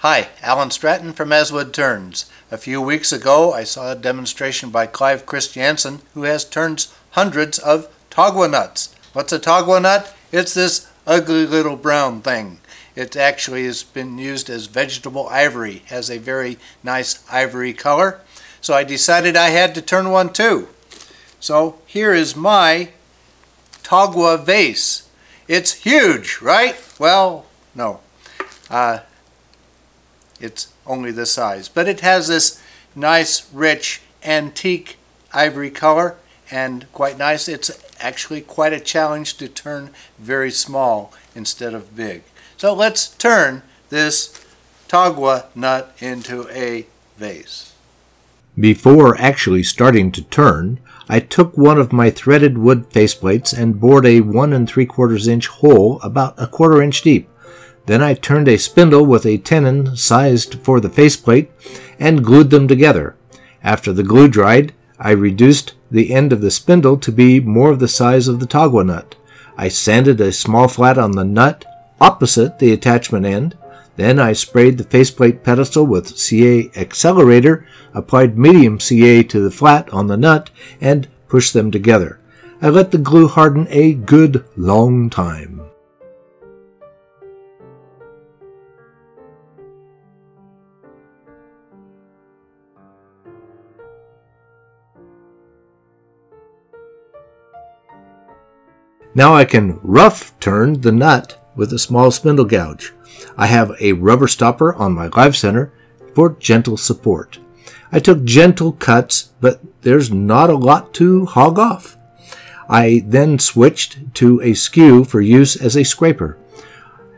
Hi, Alan Stratton from As Wood Turns. A few weeks ago I saw a demonstration by Clive Christiansen, who has turned hundreds of tagua nuts. What's a tagua nut? It's this ugly little brown thing. It actually has been used as vegetable ivory, has a very nice ivory color. So I decided I had to turn one too. So here is my tagua vase. It's huge, right? Well, no. It's only this size, but it has this nice rich antique ivory color and quite nice. It's actually quite a challenge to turn very small instead of big. So let's turn this tagua nut into a vase. Before actually starting to turn, I took one of my threaded wood faceplates and bored a 1 3/4 inch hole about a 1/4 inch deep. Then I turned a spindle with a tenon sized for the faceplate and glued them together. After the glue dried, I reduced the end of the spindle to be more of the size of the tagua nut. I sanded a small flat on the nut opposite the attachment end. Then I sprayed the faceplate pedestal with CA accelerator, applied medium CA to the flat on the nut, and pushed them together. I let the glue harden a good long time. Now I can rough turn the nut with a small spindle gouge. I have a rubber stopper on my live center for gentle support. I took gentle cuts, but there's not a lot to hog off. I then switched to a skew for use as a scraper.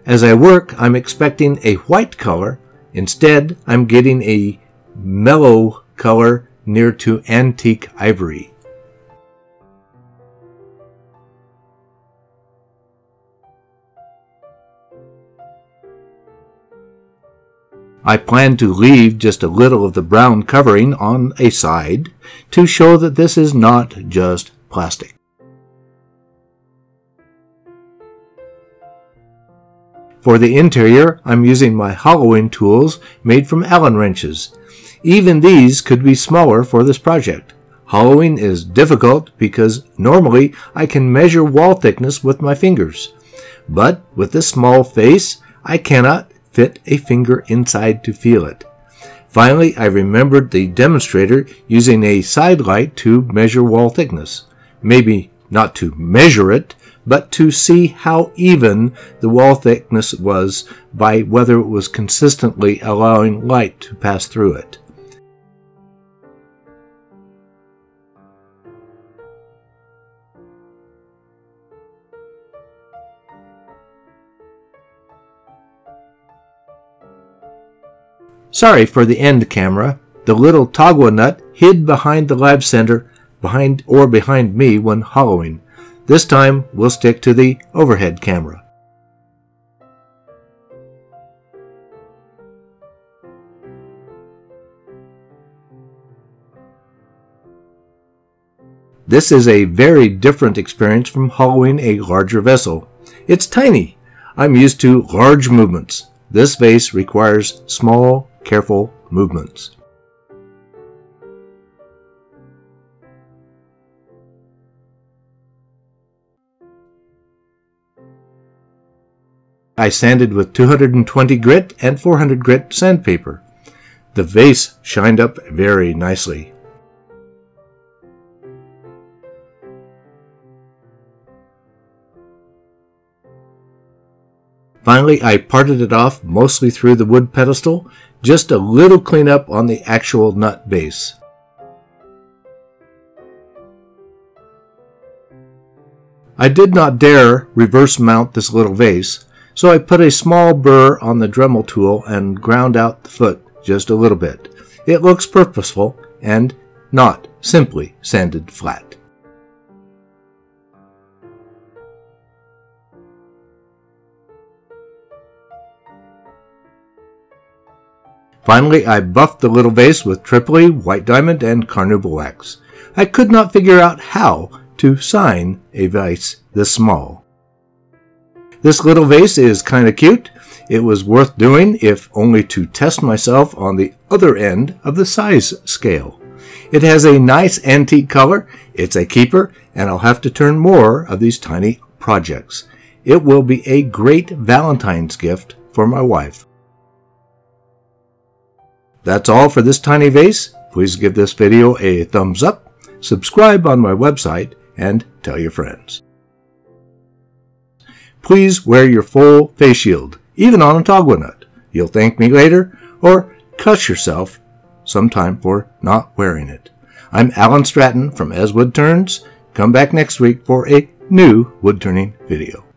As I work, I'm expecting a white color. Instead, I'm getting a mellow color near to antique ivory. I plan to leave just a little of the brown covering on a side to show that this is not just plastic. For the interior, I'm using my hollowing tools made from Allen wrenches. Even these could be smaller for this project. Hollowing is difficult because normally I can measure wall thickness with my fingers. But with this small face, I cannot fit a finger inside to feel it. Finally, I remembered the demonstrator using a side light to measure wall thickness. Maybe not to measure it, but to see how even the wall thickness was by whether it was consistently allowing light to pass through it. Sorry for the end camera. The little tagua nut hid behind the live center, behind me when hollowing. This time we'll stick to the overhead camera. This is a very different experience from hollowing a larger vessel. It's tiny. I'm used to large movements. This vase requires small, careful movements. I sanded with 220 grit and 400 grit sandpaper. The vase shined up very nicely. Finally, I parted it off mostly through the wood pedestal, just a little cleanup on the actual nut base. I did not dare reverse mount this little vase, so I put a small burr on the Dremel tool and ground out the foot just a little bit. It looks purposeful and not simply sanded flat. Finally, I buffed the little vase with Tripoli, White Diamond, and Carnauba Wax. I could not figure out how to sign a vase this small. This little vase is kind of cute. It was worth doing, if only to test myself on the other end of the size scale. It has a nice antique color, it's a keeper, and I'll have to turn more of these tiny projects. It will be a great Valentine's gift for my wife. That's all for this tiny vase. Please give this video a thumbs up, subscribe on my website, and tell your friends. Please wear your full face shield, even on a tagua nut. You'll thank me later, or cuss yourself sometime for not wearing it. I'm Alan Stratton from As Wood Turns. Come back next week for a new wood turning video.